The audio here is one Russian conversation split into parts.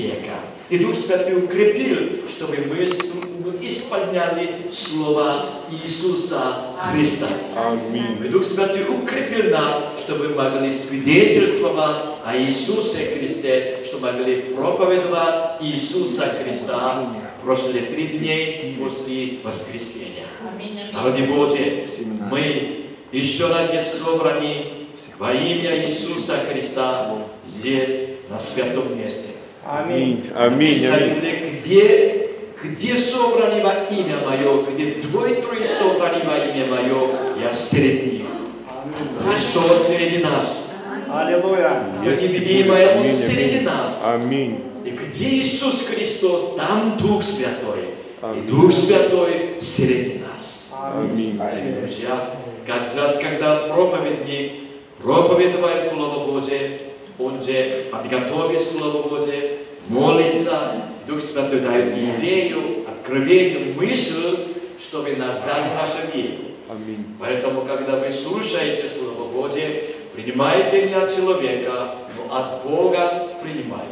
века. И Дух Святой укрепил, чтобы мы исполняли слова Иисуса Христа. Аминь. И Дух Святой укрепил нас, чтобы мы могли свидетельствовать о Иисусе Христе, чтобы могли проповедовать Иисуса Христа прошлые 3 дня после воскресения. Ради Божьи, мы еще раз собраны во имя Иисуса Христа здесь, на святом месте. Аминь. Аминь. Аминь. Где собраны во имя Мое, где 2-3 собраны во имя Мое, я среди них. Христос среди нас. Аллилуйя. Где невидимое, Он среди нас. Аминь. И где Иисус Христос, там Дух Святой. Аминь. И Дух Святой среди нас. Аминь. Аминь. Друзья, каждый раз, когда проповедник проповедует Слово Божие, он же подготовит Слово Божие, молится, Дух Святой дает идею, откровение, мысль, чтобы нас дали наша вера. Поэтому, когда вы слушаете Слово Божие, принимайте не от человека, но от Бога принимайте.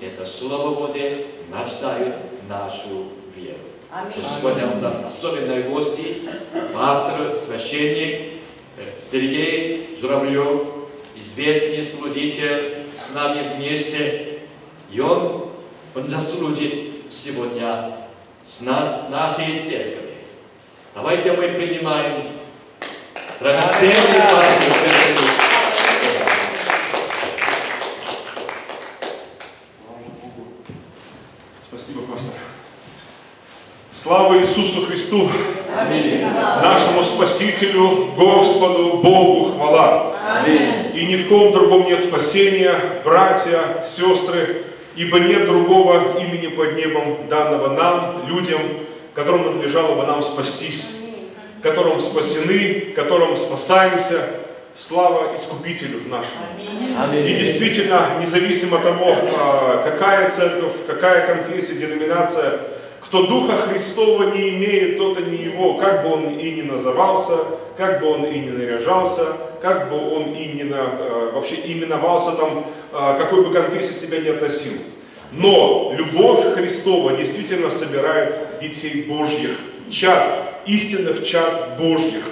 Это Слово Божие начинает нашу веру. Сегодня у нас особенные гости, пастор, священник Сергей Журавлев, известный служитель с нами вместе, и он заслужит сегодня с нашей церкви. Давайте мы принимаем драгоценный пастырь священник. Слава Богу. Спасибо, пастор. Слава Иисусу Христу, аминь. Нашему Спасителю, Господу, Богу хвала. Аминь. И ни в ком другом нет спасения, братья, сестры, ибо нет другого имени под небом, данного нам, людям, которым надлежало бы нам спастись, которым спасены, которым спасаемся. Слава Искупителю нашему. Аминь. И действительно, независимо от того, какая церковь, какая конфессия, деноминация, кто Духа Христова не имеет, тот и не Его, как бы он и не назывался, как бы он и не наряжался, как бы он и не вообще именовался, там, какой бы конфессии себя не относил. Но любовь Христова действительно собирает детей Божьих, чад, истинных чад Божьих,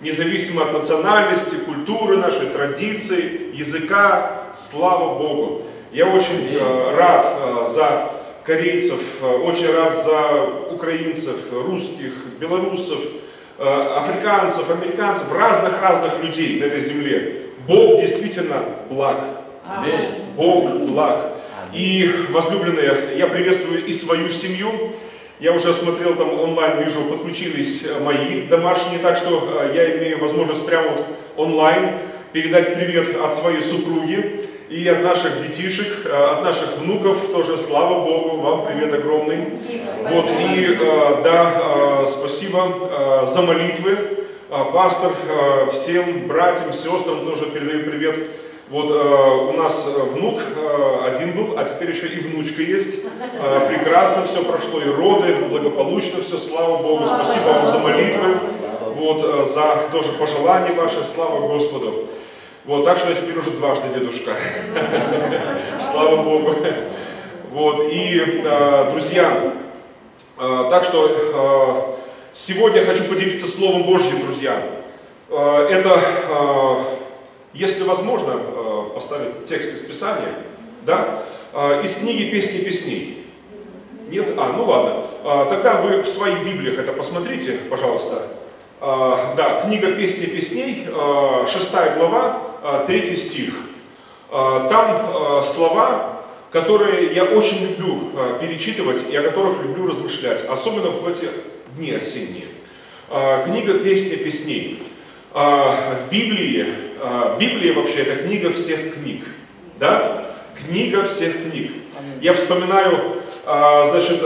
независимо от национальности, культуры нашей, традиций, языка, слава Богу. Я очень рад за корейцев, очень рад за украинцев, русских, белорусов, африканцев, американцев, разных-разных людей на этой земле. Бог действительно благ. Аминь. Бог благ. И, возлюбленные, я приветствую и свою семью. Я уже смотрел там онлайн, вижу, подключились мои домашние, так что я имею возможность прямо вот онлайн передать привет от своей супруги и от наших детишек, от наших внуков тоже, слава Богу, вам привет огромный. Вот, и да, спасибо за молитвы. Пастор всем братьям, сестрам тоже передаю привет. Вот у нас внук один был, а теперь еще и внучка есть. Прекрасно все прошло, и роды, благополучно все, слава Богу. Спасибо вам за молитвы, вот, за тоже пожелания ваши, слава Господу. Вот, так что я теперь уже дважды дедушка. Слава Богу. Вот, и, друзья, так что сегодня я хочу поделиться Словом Божьим, друзья. Это, если возможно, поставить текст из Писания, да, из книги «Песни песней». Нет? А, ну ладно. Тогда вы в своих Библиях это посмотрите, пожалуйста. Да, книга «Песни песней», 6 глава, 3 стих. Там слова, которые я очень люблю перечитывать и о которых люблю размышлять, особенно в эти дни осенние. Книга «Песни песней». В Библии вообще это книга всех книг. Да? Книга всех книг. Я вспоминаю, значит,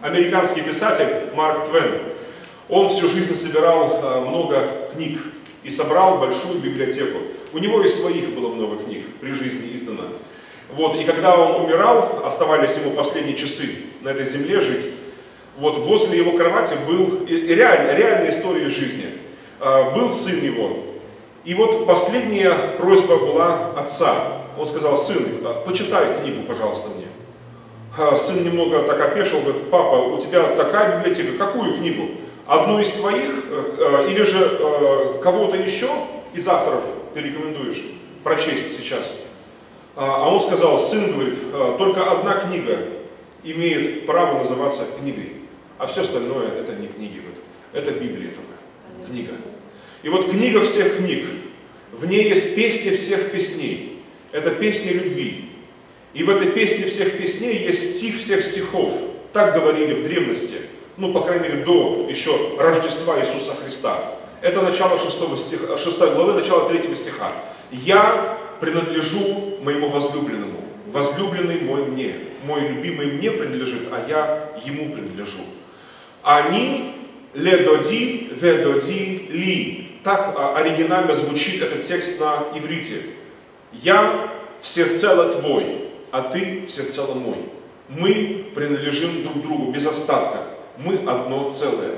американский писатель Марк Твен. Он всю жизнь собирал много книг и собрал большую библиотеку. У него и своих было много книг при жизни издано. Вот, и когда он умирал, оставались ему последние часы на этой земле жить, вот возле его кровати был, реальная история жизни, был сын его. И вот последняя просьба была отца. он сказал: сын, почитай книгу, пожалуйста, мне. Сын немного так опешил, говорит: папа, у тебя такая библиотека, какую книгу? Одну из твоих или же кого-то еще из авторов ты рекомендуешь прочесть сейчас? А он сказал: сын, говорит, только одна книга имеет право называться книгой, а все остальное это не книги, говорит, это Библия только, книга. И вот книга всех книг, в ней есть песни всех песней, это песни любви. И в этой песне всех песней есть стих всех стихов, так говорили в древности, ну, по крайней мере, до еще Рождества Иисуса Христа. Это начало 6 главы, начало 3 стиха. «Я принадлежу моему возлюбленному, возлюбленный мой мне, мой любимый мне принадлежит, а я ему принадлежу». «Они ледоди ведоди ли». Так оригинально звучит этот текст на иврите. «Я всецело твой, а ты всецело мой». Мы принадлежим друг другу без остатка. Мы одно целое.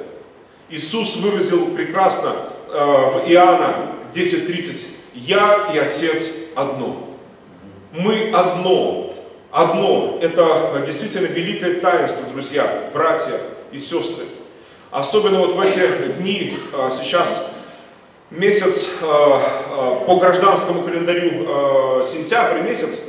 Иисус выразил прекрасно в Иоанна 10:30: «Я и Отец одно». Мы одно. Одно. Это действительно великое таинство, друзья, братья и сестры. Особенно вот в эти дни, сейчас месяц по гражданскому календарю сентябрь месяц,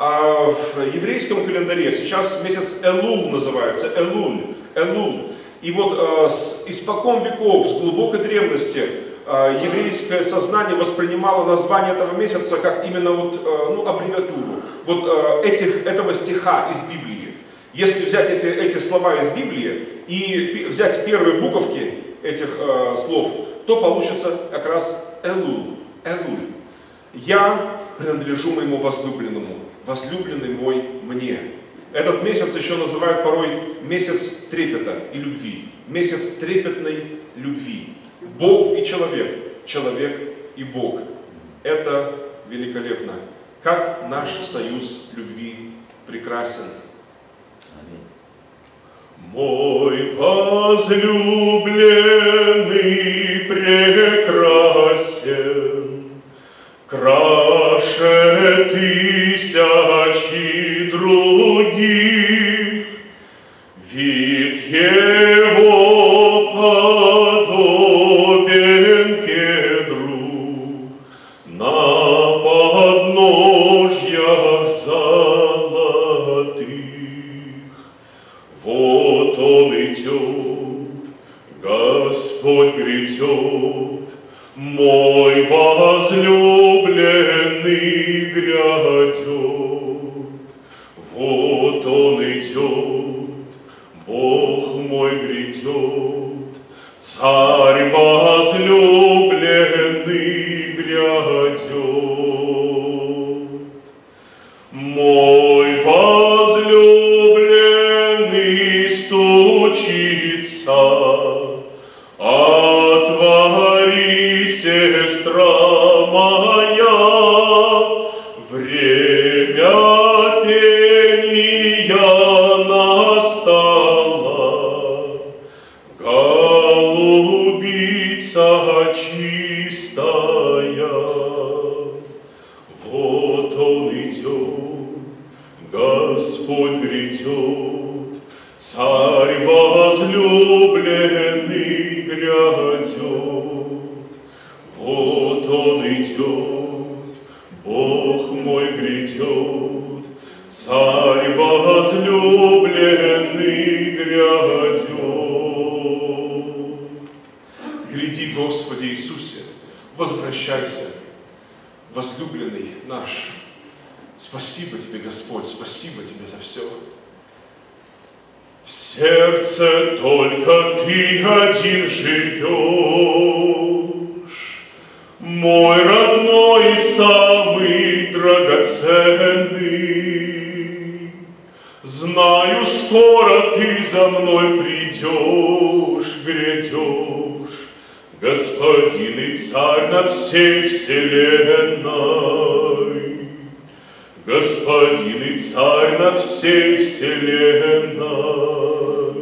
а в еврейском календаре сейчас месяц Элул называется, Элуль, Элул. И вот испокон веков, с глубокой древности, еврейское сознание воспринимало название этого месяца как именно вот, ну, аббревиатуру вот этого стиха из Библии. Если взять эти слова из Библии и взять первые буковки этих слов, то получится как раз Элул, Элуль. «Я принадлежу моему возлюбленному, возлюбленный мой мне». Этот месяц еще называют порой месяц трепета и любви, месяц трепетной любви. Бог и человек, человек и Бог. Это великолепно. Как наш союз любви прекрасен. Мой возлюбленный прекрасен, краше тысячи других, вид его подобен кедру, на подножьях золотых. Вот он идет, Господь придет, мой возлюбленный грядет. Вот он идет, Бог мой грядет, Царь возлюбленный грядет. Мой возлюбленный стучится, отвори, сестра моя, время пения настало, голубица чистая. Вот он идет, Господь придет, Царь возлюбленный грядет. Вот он идет, Бог мой грядет, Царь возлюбленный грядет. Гряди, Господи Иисусе, возвращайся, возлюбленный наш. Спасибо Тебе, Господь, спасибо Тебе за все. В сердце только Ты один живешь, мой родной и самый драгоценный. Знаю, скоро Ты за мной придешь, грядешь, Господин и Царь над всей вселенной. Господин и Царь над всей вселенной.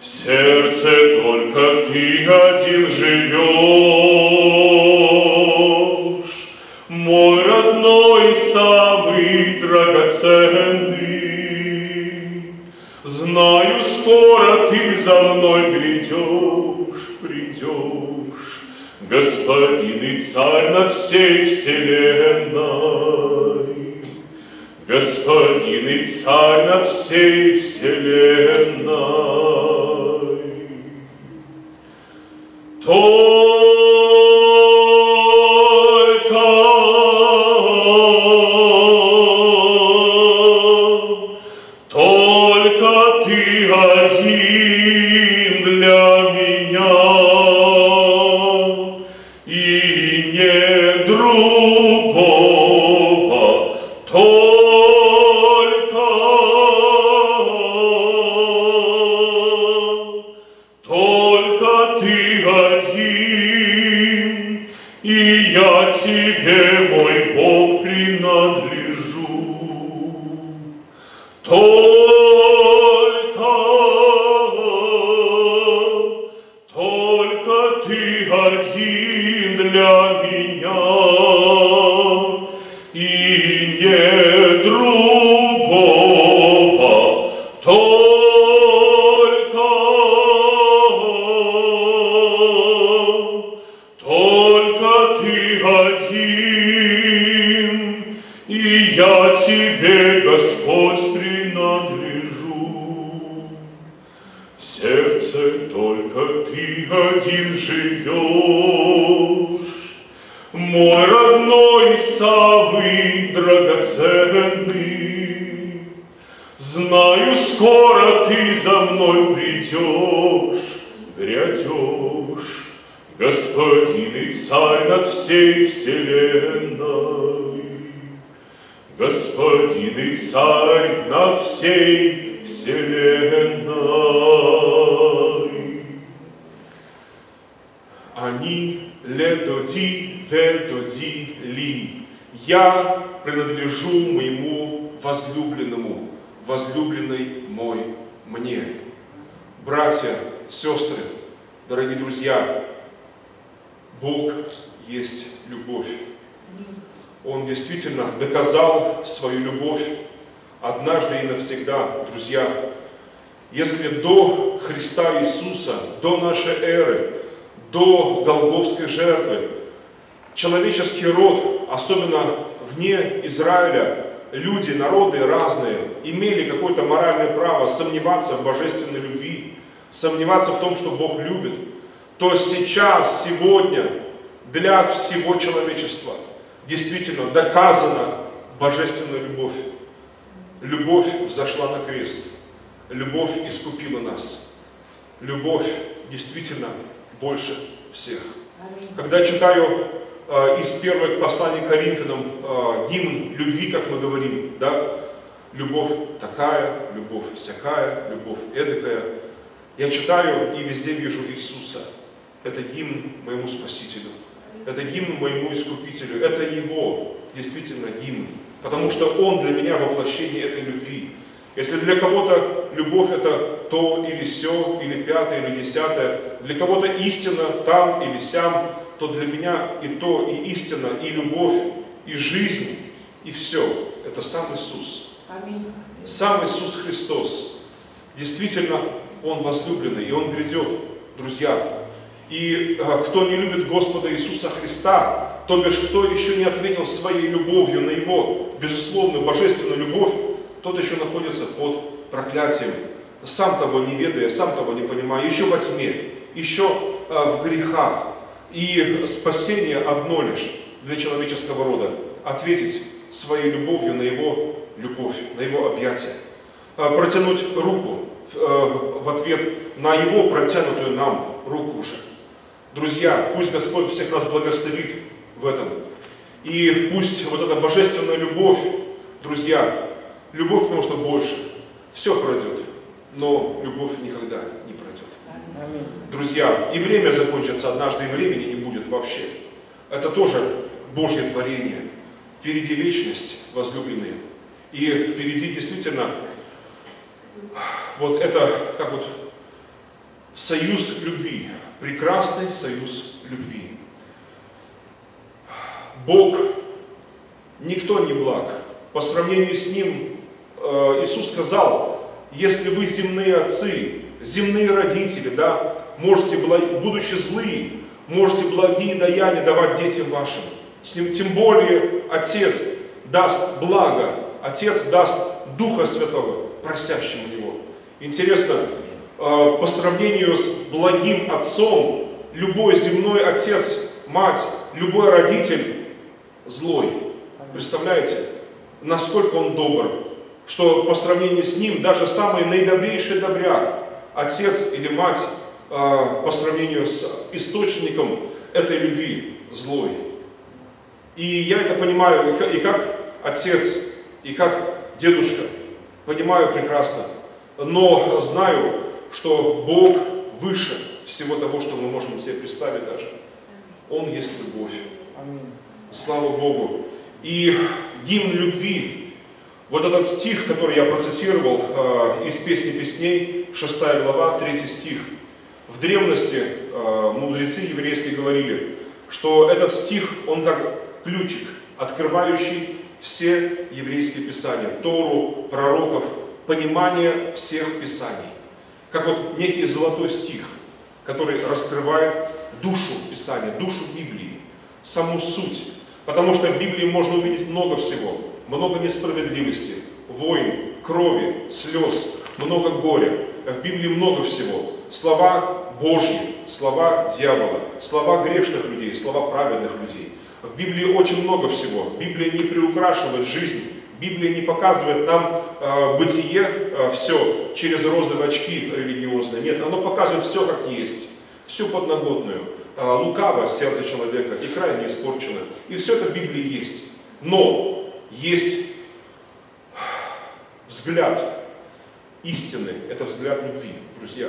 В сердце только Ты один живешь, мой родной Твой самый драгоценный. Знаю, скоро Ты за мной грядешь, придешь, Господин и Царь над всей вселенной. Господин и Царь над всей вселенной. Только Ты один для меня, и нет другого, только Ты один, и я Тебе, мой Бог, принадлежу. Я принадлежу моему возлюбленному, возлюбленный мой мне. Братья, сестры, дорогие друзья, Бог есть любовь. Он действительно доказал свою любовь однажды и навсегда, друзья. Если до Христа Иисуса, до нашей эры, до Голгофской жертвы, человеческий род, особенно вне Израиля, люди, народы разные, имели какое-то моральное право сомневаться в божественной любви, сомневаться в том, что Бог любит, то сейчас, сегодня, для всего человечества действительно доказана божественная любовь. Любовь взошла на крест, любовь искупила нас, любовь действительно больше всех. Когда читаю из первого послания Коринфянам гимн любви, как мы говорим, да, любовь такая, любовь всякая, любовь эдакая. Я читаю и везде вижу Иисуса. Это гимн моему Спасителю, это гимн моему Искупителю, это Его действительно гимн, потому что Он для меня воплощение этой любви. Если для кого-то любовь это то или сё, или пятое, или десятое, для кого-то истина там или сям, то для меня и то, и истина, и любовь, и жизнь, и все. Это сам Иисус. Аминь. Сам Иисус Христос. Действительно, Он возлюбленный, и Он грядет, друзья. И кто не любит Господа Иисуса Христа, то бишь, кто еще не ответил своей любовью на Его безусловную божественную любовь, тот еще находится под проклятием, сам того не ведая, сам того не понимая, еще во тьме, еще в грехах. И спасение одно лишь для человеческого рода – ответить своей любовью на Его любовь, на Его объятие. Протянуть руку в ответ на Его протянутую нам руку уже. Друзья, пусть Господь всех нас благословит в этом. И пусть вот эта божественная любовь, друзья, любовь, потому что больше, все пройдет, но любовь никогда не пройдет. Друзья, и время закончится однажды, и времени не будет вообще. Это тоже Божье творение. Впереди вечность, возлюбленные. И впереди действительно вот это как вот союз любви. Прекрасный союз любви. Бог никто не благ. По сравнению с ним Иисус сказал, если вы земные отцы, земные родители, да, можете, будучи злые, можете благие даяния давать детям вашим. Тем более Отец даст благо, Отец даст Духа Святого, просящему Его. Интересно, по сравнению с благим Отцом, любой земной отец, мать, любой родитель злой. Представляете, насколько он добр, что по сравнению с ним даже самый наидобрейший добряк, отец или мать, по сравнению с источником этой любви, злой. И я это понимаю, и как отец, и как дедушка, понимаю прекрасно, но знаю, что Бог выше всего того, что мы можем себе представить даже. Он есть любовь. Слава Богу. И гимн любви, вот этот стих, который я процитировал из «Песни песней», 6 глава, 3 стих. В древности мудрецы еврейские говорили, что этот стих, он как ключик, открывающий все еврейские писания, Тору, пророков, понимание всех писаний. Как вот некий золотой стих, который раскрывает душу Писания, душу Библии, саму суть. Потому что в Библии можно увидеть много всего. Много несправедливости, войн, крови, слез, много горя. В Библии много всего. Слова Божьи, слова дьявола, слова грешных людей, слова праведных людей. В Библии очень много всего. Библия не приукрашивает жизнь. Библия не показывает нам бытие все через розовые очки религиозные. Нет, оно показывает все как есть. Всю подноготную. Лукаво сердце человека и крайне испорчено. И все это в Библии есть. Но есть взгляд истины. Это взгляд любви, друзья.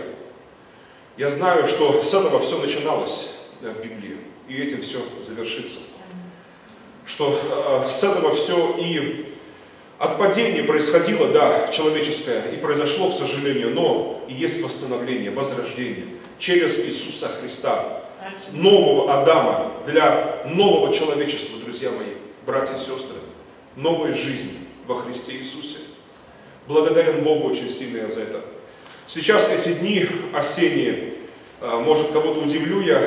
Я знаю, что с этого все начиналось в Библии. И этим все завершится. Что с этого все и... От падения происходило, да, человеческое, и произошло, к сожалению, но и есть восстановление, возрождение через Иисуса Христа, нового Адама, для нового человечества, друзья мои, братья и сестры, новой жизни во Христе Иисусе. Благодарен Богу очень сильно я за это. Сейчас эти дни осенние, может, кого-то удивлю я,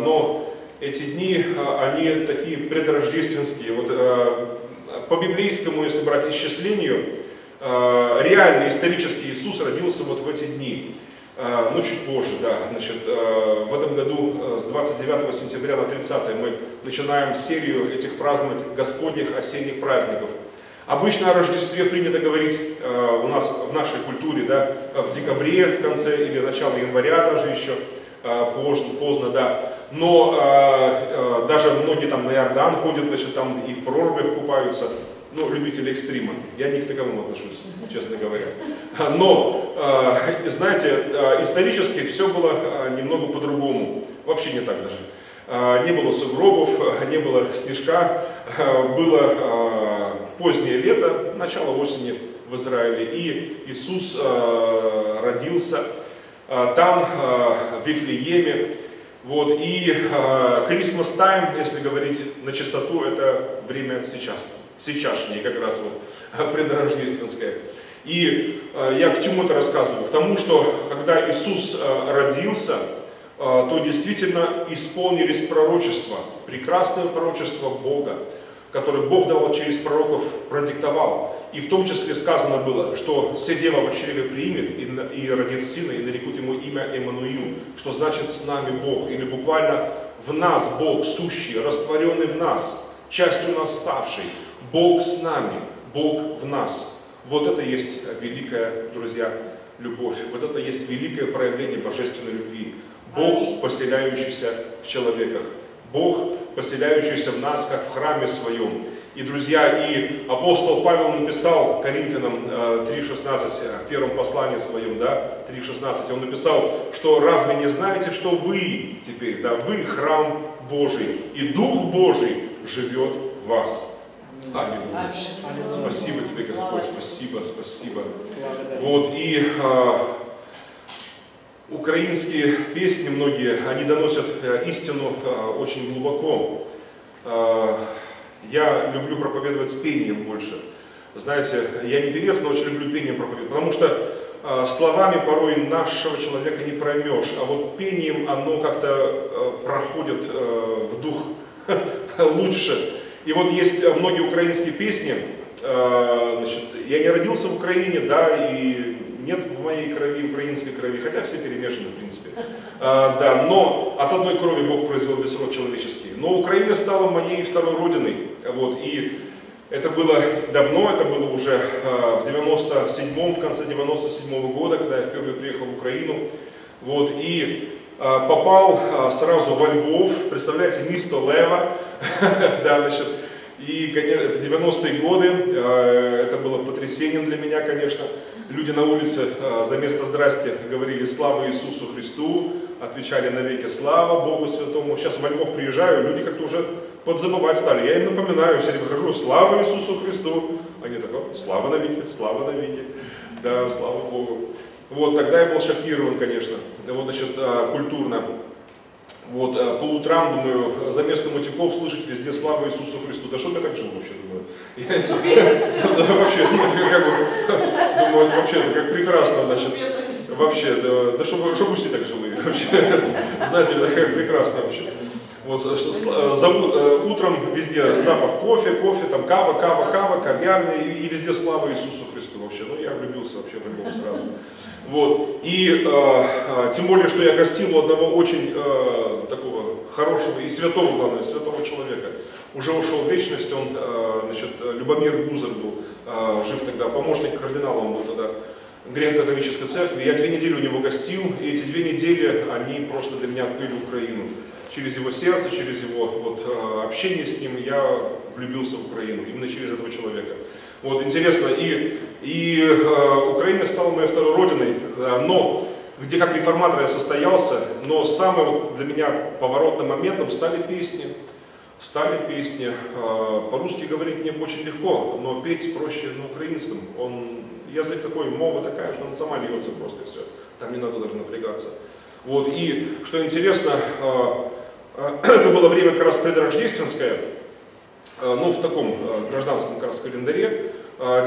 но эти дни, они такие предрождественские, вот... По библейскому, если брать исчислению, реальный исторический Иисус родился вот в эти дни, но чуть позже, да. Значит, в этом году с 29 сентября на 30 мы начинаем серию этих празднований Господних осенних праздников. Обычно о Рождестве принято говорить у нас в нашей культуре, да, в декабре, в конце или начало января даже еще, поздно, да. Но даже многие там на Иордан ходят, значит, там и в прорубях купаются, ну, любители экстрима. Я не к таковым отношусь, честно говоря. Но, знаете, исторически все было немного по-другому. Вообще не так даже. Не было сугробов, не было снежка, было позднее лето, начало осени в Израиле. И Иисус родился там, в Вифлееме. Вот, и Christmas time, если говорить на чистоту, это время сейчас, сейчасшнее, как раз вот, предрождественское. И я к чему это рассказываю? К тому, что когда Иисус родился, то действительно исполнились пророчества, прекрасное пророчество Бога, которое Бог давал через пророков, продиктовал. И в том числе сказано было, что «се дева в чреве примет и родит сына, и нарекут ему имя Эммануил», что значит «с нами Бог», или буквально «в нас Бог сущий, растворенный в нас, частью нас ставший, Бог с нами, Бог в нас». Вот это есть великая, друзья, любовь, вот это есть великое проявление божественной любви. Бог, поселяющийся в человеках, Бог, поселяющийся в нас, как в храме своем. И, друзья, и апостол Павел написал Коринфянам 3.16, в первом послании своем, да, 3.16, он написал, что разве не знаете, что вы теперь, да, вы храм Божий, и Дух Божий живет в вас. Аминь. Аминь. Спасибо тебе, Господь, спасибо, спасибо. Вот, и... Украинские песни многие, они доносят истину очень глубоко. Я люблю проповедовать пением больше. Знаете, я не певец, но очень люблю пением проповедовать, потому что словами порой нашего человека не проймешь, а вот пением оно как-то проходит в дух лучше. И вот есть многие украинские песни, значит, я не родился в Украине, да, и нет в моей крови украинской крови, хотя все перемешаны, в принципе. Да, но от одной крови Бог произвел весь род человеческий. Но Украина стала моей второй родиной. Вот, и это было давно, это было уже в 97-м, в конце 97-го года, когда я впервые приехал в Украину. Вот, и попал сразу во Львов, представляете, место Лева, да, значит, и, конечно, это 90-е годы, это было потрясением для меня, конечно. Люди на улице за место «Здрасте» говорили «Слава Иисусу Христу», отвечали навеки «Слава Богу Святому». Сейчас во Львов приезжаю, люди как-то уже подзабывать стали. Я им напоминаю, все время хожу «Слава Иисусу Христу». Они так: «Слава навеки, слава навеки». Да, слава Богу. Вот, тогда я был шокирован, конечно, вот, значит, культурно. Вот, по утрам, думаю, за местным утюков слышать везде «Слава Иисусу Христу». Да что я так жил вообще, думаю? Да вообще, думаю, это вообще как прекрасно, значит. Вообще, да что пусть так живые вообще. Знаете, как прекрасно вообще. Вот, утром везде запах кофе, там кава, кавярная, и везде «Слава Иисусу Христу» вообще. Ну, я влюбился вообще в Львов сразу. Вот, и тем более, что я гостил у одного очень такого хорошего и святого, главное, святого человека. Уже ушел в вечность, он, значит, Любомир Гузар был жив тогда, помощник кардинала он был тогда, греко-католической церкви. Я 2 недели у него гостил, и эти 2 недели, они просто для меня открыли Украину. Через его сердце, через его вот, общение с ним я влюбился в Украину, именно через этого человека. Вот, интересно, и Украина стала моей второй родиной, но где как реформатор я состоялся, но самым вот, для меня поворотным моментом стали песни. По-русски говорить мне очень легко, но петь проще на украинском. Язык такой, мова такая, что он сама льется просто, и все. Там не надо даже напрягаться. Вот, и что интересно, это было время как раз предрождественское, ну в таком гражданском как раз календаре,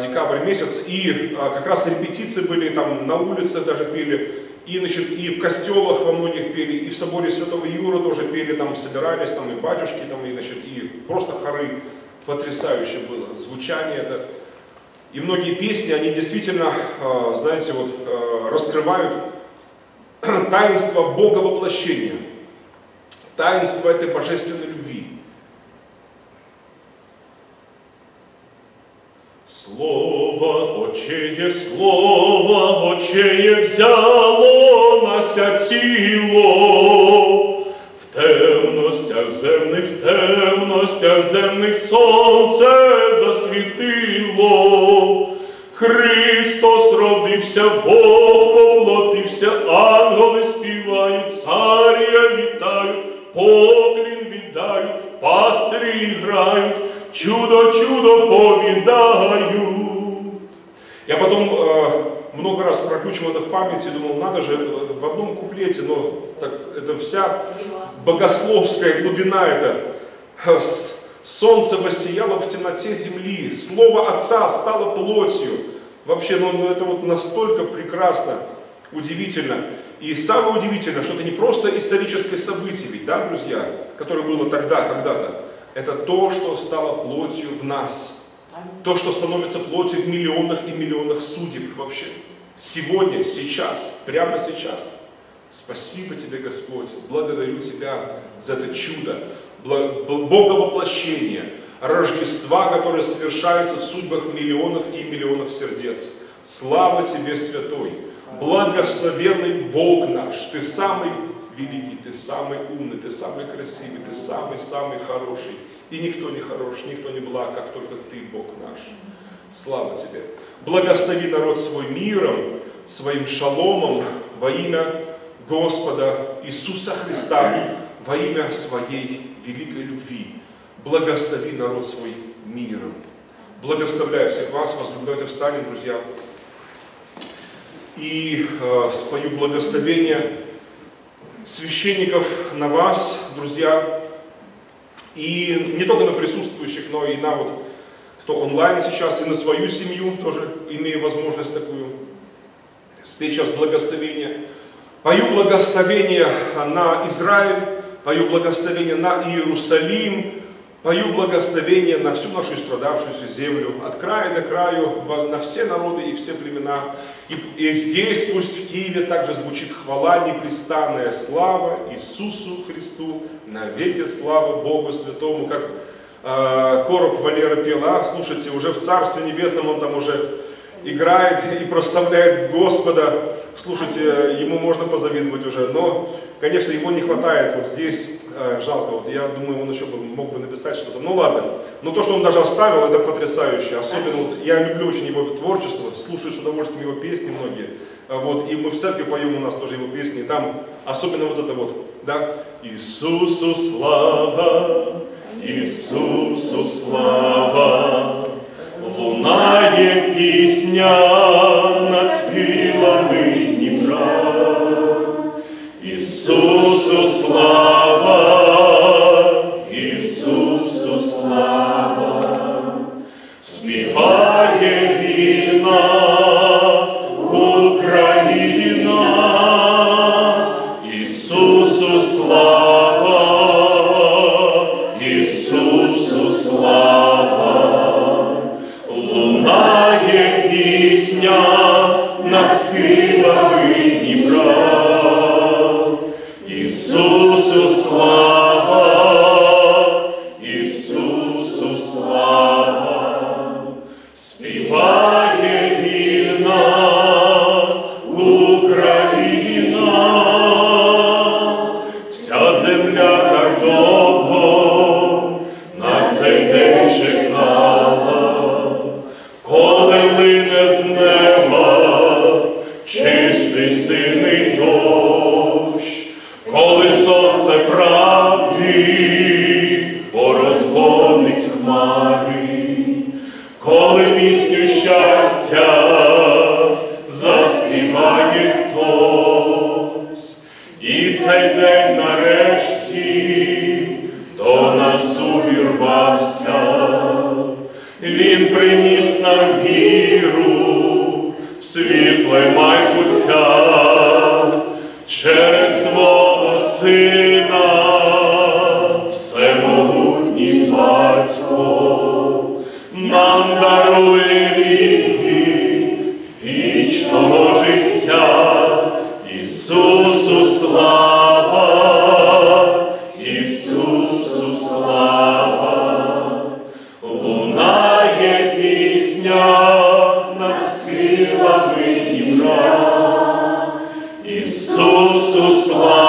декабрь месяц, и как раз репетиции были, там на улице даже пели, и, значит, и в костелах во многих пели, и в соборе Святого Юра тоже пели, там собирались, там и батюшки, там, и, значит, и просто хоры, потрясающе было, звучание это. И многие песни, они действительно, знаете, вот раскрывают таинство Бога воплощения, таинство этой божественной любви. Слово Отчее, Слово Отчее взяло нася тіло, в темностях земних сонце засвітило. Христос родився, Бог воплотився, ангели співають, царя вітають, поклін віддають, пастирі грають, чудо-чудо повідають. Я потом много раз прокручивал это в памяти, думал, надо же, в одном куплете, но так, это вся богословская глубина это. Солнце воссияло в темноте земли, слово Отца стало плотью. Вообще, ну это вот настолько прекрасно, удивительно. И самое удивительное, что это не просто историческое событие, ведь, да, друзья, которое было тогда, когда-то. Это то, что стало плотью в нас. То, что становится плотью в миллионах и миллионах судеб вообще. Сегодня, сейчас, прямо сейчас. Спасибо тебе, Господь, благодарю тебя за это чудо. Боговоплощение, Рождества, которое совершается в судьбах миллионов и миллионов сердец. Слава тебе, Святой, благословенный Бог наш, ты самый великий, ты самый умный, ты самый красивый, ты самый-самый хороший. И никто не хорош, никто не благ, как только ты, Бог наш. Слава тебе. Благослови народ свой миром, своим шаломом во имя Господа Иисуса Христа, во имя своей великой любви. Благослови народ свой миром. Благословляю всех вас, давайте встанем, друзья, и спою благословение священников на вас, друзья, И не только на присутствующих, но и на вот, кто онлайн сейчас, и на свою семью, тоже имею возможность такую спеть сейчас благословение. Пою благословение на Израиль, пою благословение на Иерусалим, пою благословение на всю нашу страдавшуюся землю, от края до краю, на все народы и все племена. И здесь, пусть в Киеве, также звучит хвала, непрестанная слава Иисусу Христу, навеки слава Богу Святому, как Короб Валера пела. Слушайте, уже в Царстве Небесном он там уже играет и прославляет Господа. Слушайте, ему можно позавидовать уже, но, конечно, его не хватает. Вот здесь жалко. Вот я думаю, он еще мог бы написать что-то. Ну ладно. Но то, что он даже оставил, это потрясающе. Особенно вот, я люблю очень его творчество, слушаю с удовольствием его песни многие. Вот, и мы в церкви поем, у нас тоже его песни. Там особенно вот это вот, да? Иисусу слава, Иисусу слава. Лунає пісня над схилами Дніпра. Ісусу слава, Ісусу слава. Співає війна, Україна. Ісусу слава, Ісусу слава. Лунає пісня над схилами Дніпра. Ісусу слава, Ісусу слава. Співає вільна Україна. Вся земля так довго на цей день чекала. Коли лине з неба чистий сильний дощ, коли сонце правди порозгонить хмари, коли пісню щастя заспіває хтось, і цей день нарешті до нас увірвався. Він приніс нам віру в світле майбуття через свого Сина, всемогутній Батько, нам дарує віки вічного життя. Ісусу слава, Ісусу слава. Лунає пісня над схилами Дніпра. Ісусу слава,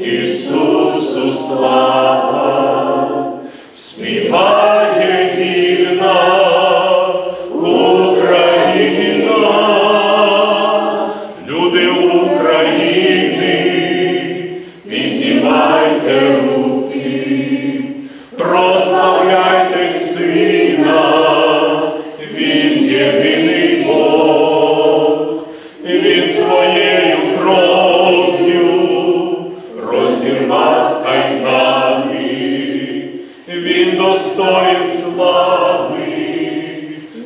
Ісусу слава. Співає вільна Україна. Люди України, піднімайте руки. Прославляйте Сина, Він єдиний Бог. Він своєю кров'ю розірвав кайдани. Він достоїн слави,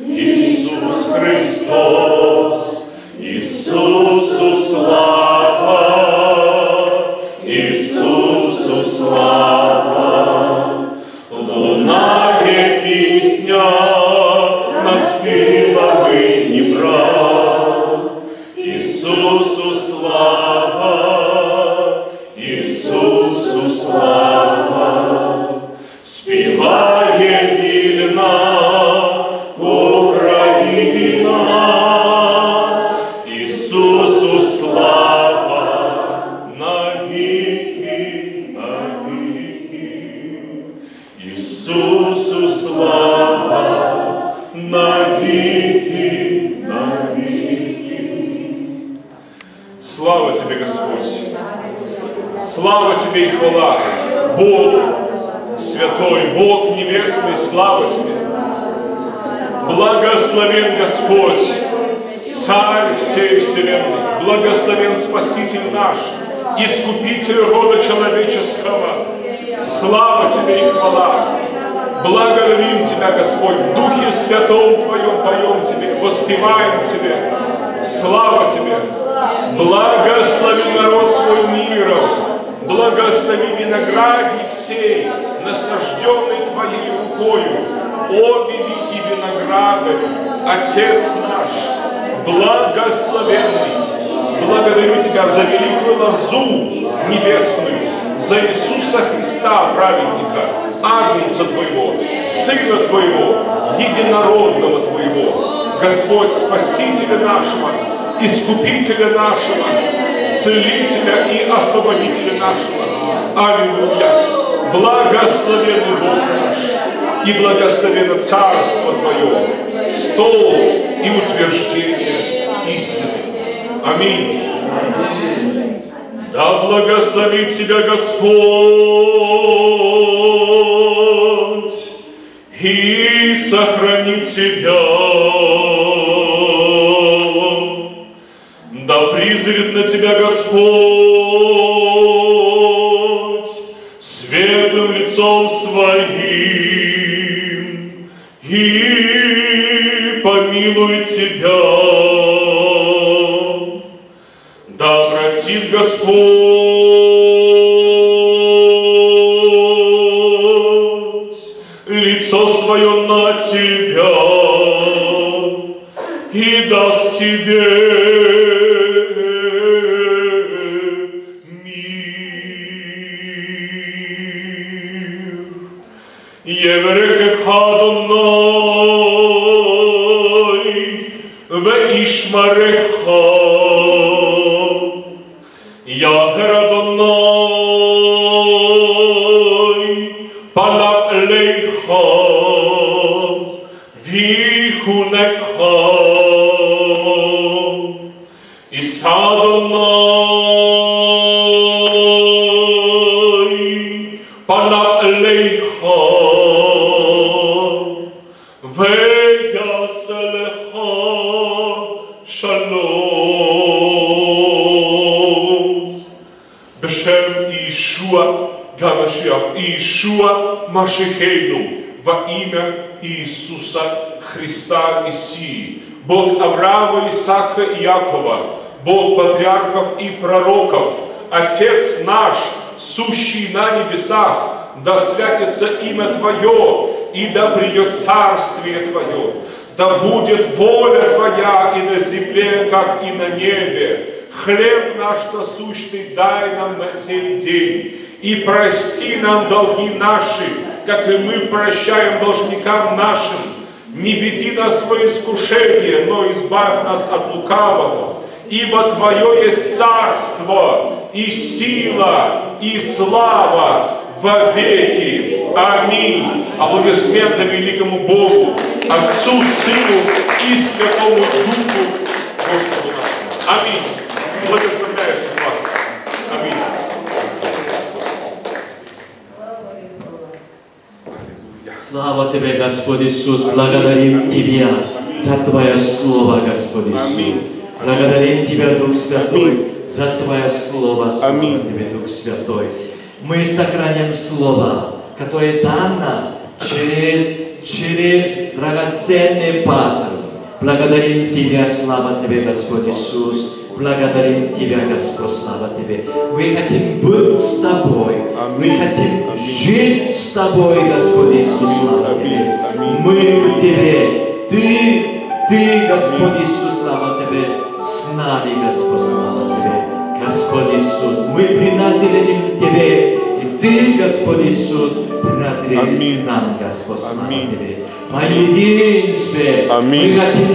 Ісус Христос. Ісусу слава, Ісусу слава. Лунає пісня над схилами Дніпра. Ісусу слава, Ісусу слава. Співає вільна Україна. Ісусу слава, навіки, навіки. Ісусу слава, навіки, навіки. Слава Тебе, Господь! Слава Тебе и хвала! Бог, Святой Бог Небесный, слава Тебе! Благословен Господь, Царь всей вселенной, благословен Спаситель наш, Искупитель рода человеческого. слава Тебе и хвала. Благодарим Тебя, Господь, в Духе Святом Твоем поем Тебе, воспеваем Тебе. Слава Тебе. Благослови народ свой миром, благослови виноградник сей, насажденный Твоей рукою, о великий виноградарь, Отец наш, благословенный. Благодарю Тебя за великую лозу небесную, за Иисуса Христа, праведника, Агнца Твоего, Сына Твоего, Единородного Твоего, Господь, Спасителя нашего, Искупителя нашего, Целителя и Освободителя нашего. Аллилуйя! Благословенный Бог наш, и благословенно Царство Твое, стол и утверждение истины. Аминь. Да благословит тебя Господь и сохранит тебя. Да призрит на тебя Господь светлым лицом своим и помилует тебя. Господь лицо свое на тебя и даст тебе мир. Еврехеха Донай ве Ишмареха. Я Градоной, Палав Лейха, Вихунекха, и Садоной, Палав Лейха, Веяселеха, Шалом. Бешем Иешуа га-Машиах, Иешуа Машихейну, во имя Иисуса Христа Мессии, Бог Авраама, Исаака и Якова, Бог патриархов и пророков, Отец наш, сущий на небесах, да святится имя Твое, и да придет Царствие Твое, да будет воля Твоя и на земле, как и на небе. Хлеб наш насущный дай нам на сей день, и прости нам долги наши, как и мы прощаем должникам нашим. Не веди нас во искушение, но избавь нас от лукавого, ибо Твое есть царство, и сила, и слава во веки. Аминь. Аплодисменты великому Богу, Отцу, Сыну и Святому Духу Господу нашему. Аминь. Благословляю вас. Аминь. Слава Тебе, Господь Иисус. Благодарим Тебя за Твое Слово, Господь Иисус. Благодарим Тебя, Дух Святой, за Твое Слово. Аминь. Тебе, Дух Святой. Мы сохраним Слово, которое дано через драгоценный пастырь. Благодарим Тебя, слава Тебе, Господь Иисус. Благодарим Тебя, Господь, слава Тебе. Мы хотим быть с Тобой. Мы хотим жить с Тобой, Господь Иисус, слава Тебе. Мы к Тебе. Ты, Господь Иисус, слава Тебе. С нами, Господь, слава Тебе. Господь Иисус, мы принадлежим Тебе. И Ты, Господь Иисус, принадлежим нам, Господь, слава Тебе. По единстве мы хотим